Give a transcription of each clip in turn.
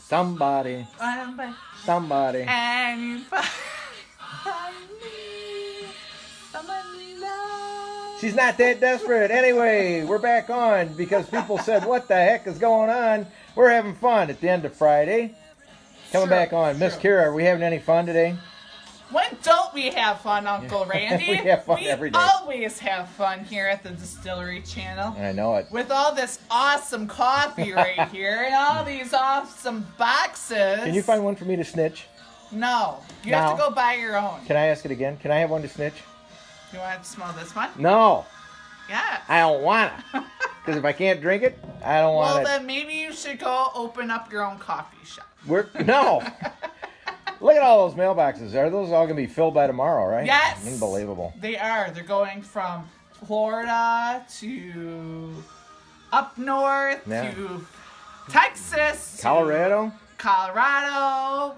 Somebody. Anybody. Somebody love. She's not that desperate. Anyway, we're back on because people said, what the heck is going on? We're having fun at the end of Friday. Coming back on. Miss Kira, are we having any fun today? When don't we have fun, Uncle Randy? We have fun every day. We always have fun here at the Distillery Channel. I know it. With all this awesome coffee right here and all these awesome boxes. Can you find one for me to snitch? No. You have to go buy your own. Can I ask it again? Can I have one to snitch? You want to smell this one? No. Yeah. I don't want it. Because if I can't drink it, I don't want it. Well, then maybe you should go open up your own coffee shop. No. Look at all those mailboxes. Are those all going to be filled by tomorrow, right? Yes. Unbelievable. They are. They're going from Florida to up north to Texas. Colorado.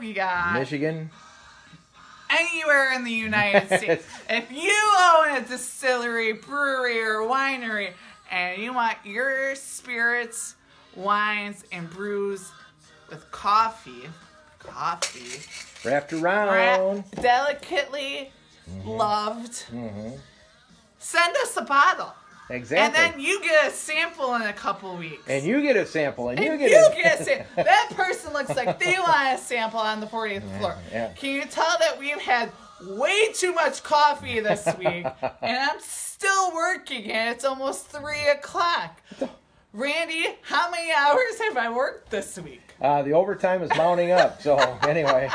We got Michigan. Anywhere in the United States. If you own a distillery, brewery, or winery, and you want your spirits, wines, and brews with coffee wrapped around delicately loved, send us a bottle. Exactly. And then you get a sample in a couple weeks. And you get a sample. And you get a sample. That person looks like they want a sample on the 40th floor. Yeah. Can you tell that we've had way too much coffee this week? And I'm still working and it's almost 3 o'clock. Randy, how many hours have I worked this week? The overtime is mounting up. So anyway,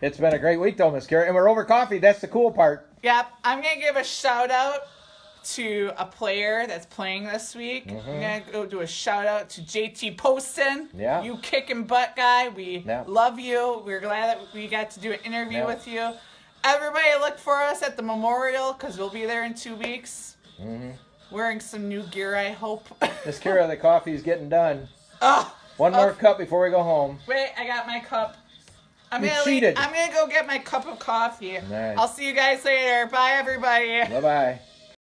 it's been a great week though, Miss Kira. And we're over coffee. That's the cool part. Yep. I'm going to give a shout out to a player that's playing this week. I'm going to go do a shout out to JT Poston. Yeah. You kicking butt guy. We love you. We're glad that we got to do an interview with you. Everybody look for us at the memorial because we'll be there in 2 weeks. Wearing some new gear, I hope. Miss Kira, the coffee's getting done. One more cup before we go home. Wait, I got my cup. I'm gonna go get my cup of coffee. Nice. I'll see you guys later. Bye, everybody. Bye-bye.